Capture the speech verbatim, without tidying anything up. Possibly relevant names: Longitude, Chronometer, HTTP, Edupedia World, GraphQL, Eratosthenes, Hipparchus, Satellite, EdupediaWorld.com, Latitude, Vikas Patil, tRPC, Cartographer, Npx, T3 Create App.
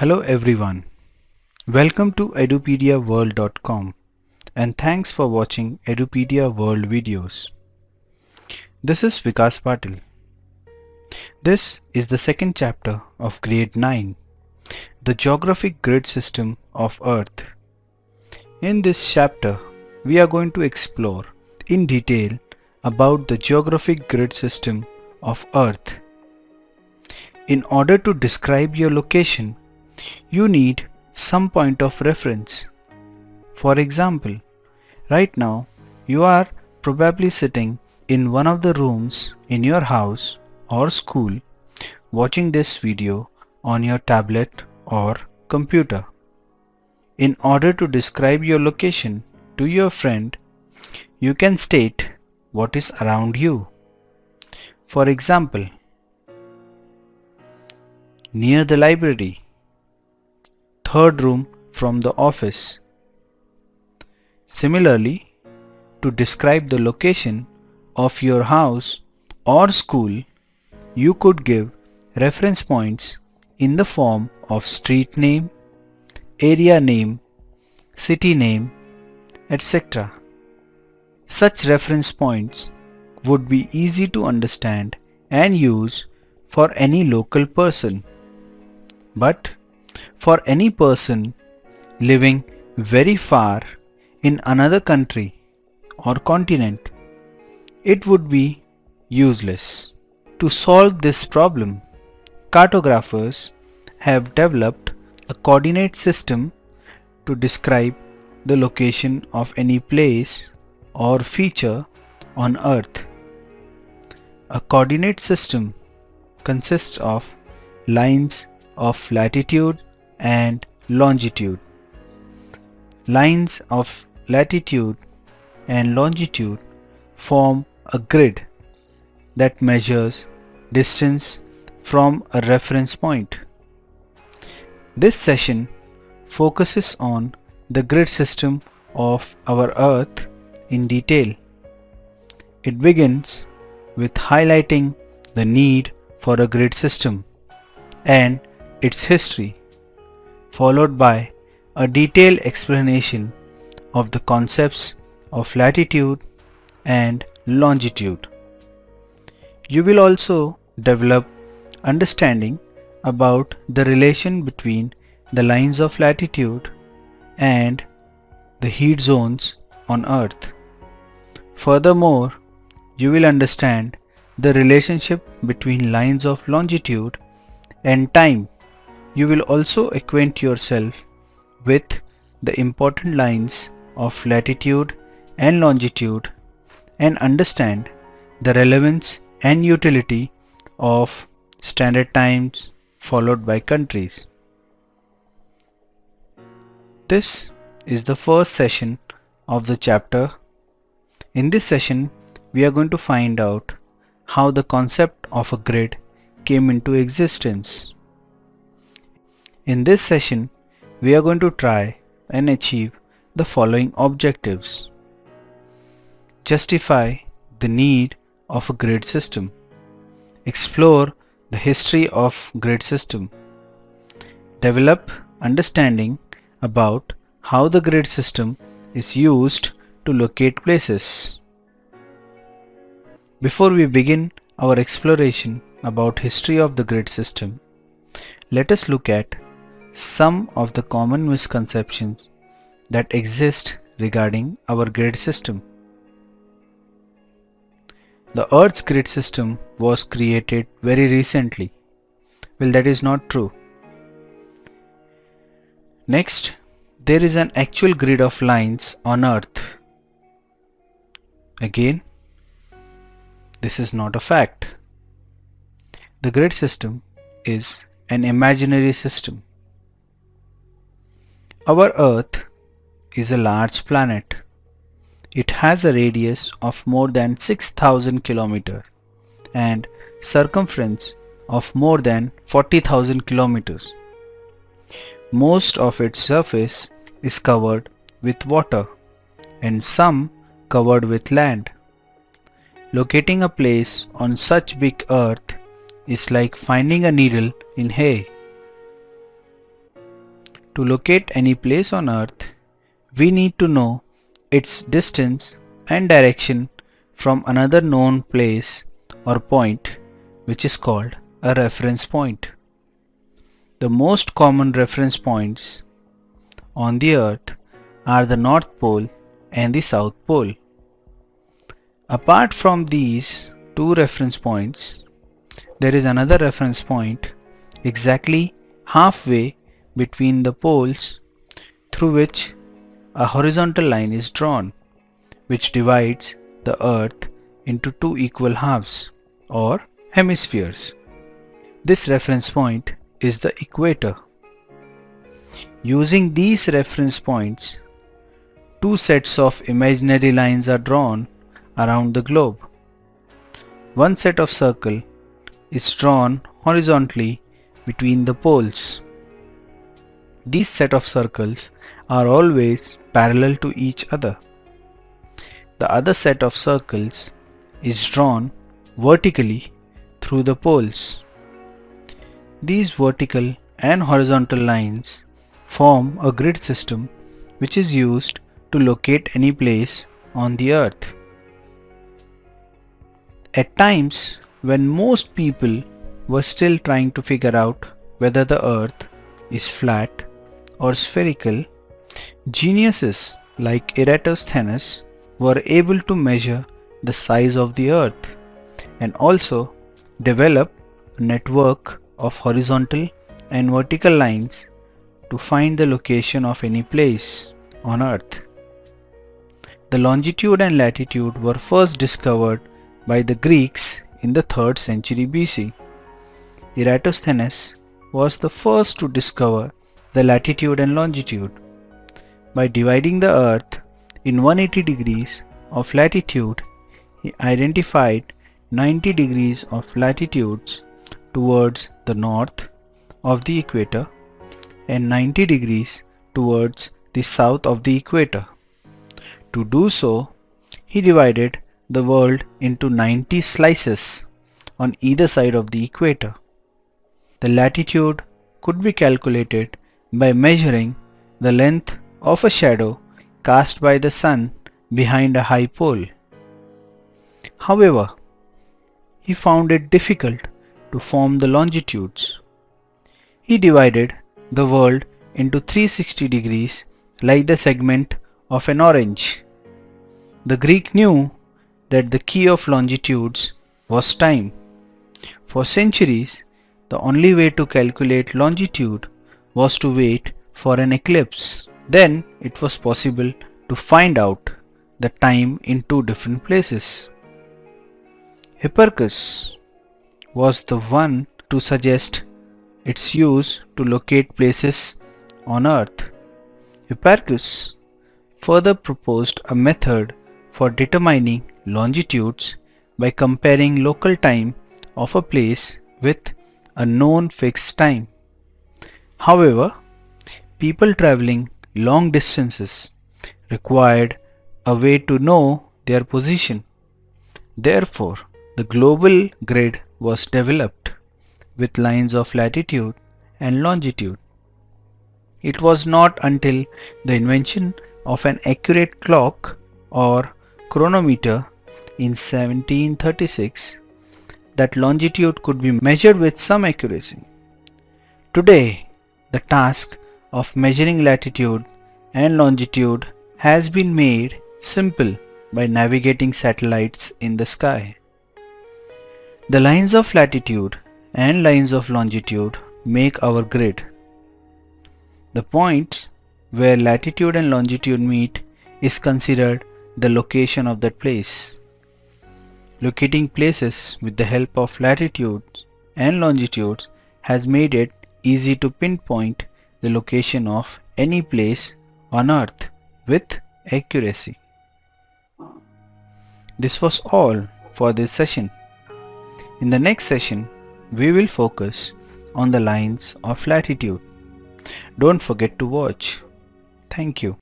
Hello everyone, welcome to Edupedia World dot com and thanks for watching Edupedia World videos. This is Vikas Patil. This is the second chapter of Grade nine, the Geographic Grid System of Earth. In this chapter, we are going to explore in detail about the Geographic Grid System of Earth. In order to describe your location, you need some point of reference. For example, right now you are probably sitting in one of the rooms in your house or school watching this video on your tablet or computer. In order to describe your location to your friend, you can state what is around you. For example, near the library, third room from the office. Similarly, to describe the location of your house or school, you could give reference points in the form of street name, area name, city name, et cetera. Such reference points would be easy to understand and use for any local person. But for any person living very far in another country or continent, it would be useless. To solve this problem, cartographers have developed a coordinate system to describe the location of any place or feature on Earth. A coordinate system consists of lines of latitude and longitude. Lines of latitude and longitude form a grid that measures distance from a reference point. This session focuses on the grid system of our Earth in detail. It begins with highlighting the need for a grid system and its history, followed by a detailed explanation of the concepts of latitude and longitude. You will also develop understanding about the relation between the lines of latitude and the heat zones on Earth. Furthermore, you will understand the relationship between lines of longitude and time. You will also acquaint yourself with the important lines of latitude and longitude and understand the relevance and utility of standard times followed by countries. This is the first session of the chapter. In this session, we are going to find out how the concept of a grid came into existence. In this session, we are going to try and achieve the following objectives. Justify the need of a grid system. Explore the history of grid system. Develop understanding about how the grid system is used to locate places. Before we begin our exploration about history of the grid system, let us look at some of the common misconceptions that exist regarding our grid system. The Earth's grid system was created very recently. Well, that is not true. Next, there is an actual grid of lines on Earth. Again, this is not a fact. The grid system is an imaginary system. Our Earth is a large planet. It has a radius of more than six thousand kilometers and circumference of more than forty thousand kilometers. Most of its surface is covered with water and some covered with land. Locating a place on such big Earth is like finding a needle in hay. To locate any place on Earth, we need to know its distance and direction from another known place or point, which is called a reference point. The most common reference points on the Earth are the North Pole and the South Pole. Apart from these two reference points, there is another reference point exactly halfway between the poles, through which a horizontal line is drawn, which divides the Earth into two equal halves or hemispheres. This reference point is the equator. Using these reference points, two sets of imaginary lines are drawn around the globe. One set of circle is drawn horizontally between the poles. These set of circles are always parallel to each other. The other set of circles is drawn vertically through the poles. These vertical and horizontal lines form a grid system which is used to locate any place on the Earth. At times when most people were still trying to figure out whether the Earth is flat or spherical, geniuses like Eratosthenes were able to measure the size of the Earth and also develop a network of horizontal and vertical lines to find the location of any place on Earth. The longitude and latitude were first discovered by the Greeks in the third century B C. Eratosthenes was the first to discover the latitude and longitude. By dividing the Earth in one hundred eighty degrees of latitude, he identified ninety degrees of latitudes towards the north of the equator and ninety degrees towards the south of the equator. To do so, he divided the world into ninety slices on either side of the equator. The latitude could be calculated by measuring the length of a shadow cast by the sun behind a high pole. However, he found it difficult to form the longitudes. He divided the world into three hundred sixty degrees like the segment of an orange. The Greek knew that the key of longitudes was time. For centuries, the only way to calculate longitude was to wait for an eclipse. Then it was possible to find out the time in two different places. Hipparchus was the one to suggest its use to locate places on Earth. Hipparchus further proposed a method for determining longitudes by comparing local time of a place with a known fixed time. However, people traveling long distances required a way to know their position. Therefore, the global grid was developed with lines of latitude and longitude. It was not until the invention of an accurate clock or chronometer in seventeen thirty-six that longitude could be measured with some accuracy. Today, the task of measuring latitude and longitude has been made simple by navigating satellites in the sky. The lines of latitude and lines of longitude make our grid. The point where latitude and longitude meet is considered the location of that place. Locating places with the help of latitudes and longitudes has made it easy to pinpoint the location of any place on Earth with accuracy. This was all for this session. In the next session, we will focus on the lines of latitude. Don't forget to watch. Thank you.